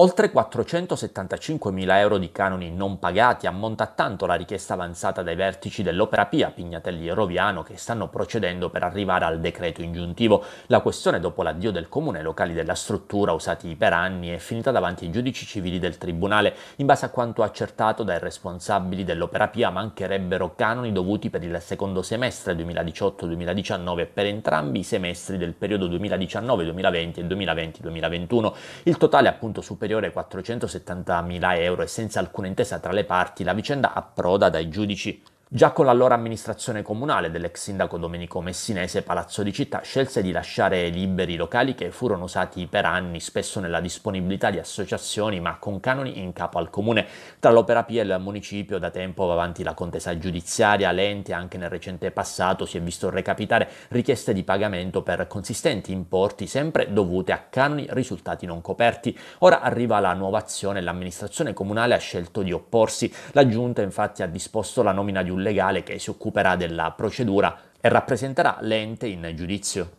Oltre 475.000 euro di canoni non pagati, ammonta tanto la richiesta avanzata dai vertici dell'Opera Pia, Pignatelli e Roviano, che stanno procedendo per arrivare al decreto ingiuntivo. La questione, dopo l'addio del comune ai locali della struttura usati per anni, è finita davanti ai giudici civili del Tribunale. In base a quanto accertato dai responsabili dell'Opera Pia, mancherebbero canoni dovuti per il secondo semestre 2018-2019 e per entrambi i semestri del periodo 2019-2020 e 2020-2021. Il totale, appunto, superiore ai 470.000 euro, e senza alcuna intesa tra le parti la vicenda approda dai giudici. Già con l'allora amministrazione comunale dell'ex sindaco Domenico Messinese, Palazzo di Città scelse di lasciare liberi i locali che furono usati per anni, spesso nella disponibilità di associazioni, ma con canoni in capo al comune. Tra l'Opera Pia e il municipio da tempo va avanti la contesa giudiziaria. L'ente, anche nel recente passato, si è visto recapitare richieste di pagamento per consistenti importi, sempre dovute a canoni risultati non coperti. Ora arriva la nuova azione e l'amministrazione comunale ha scelto di opporsi. La giunta, infatti, ha disposto la nomina di un legale che si occuperà della procedura e rappresenterà l'ente in giudizio.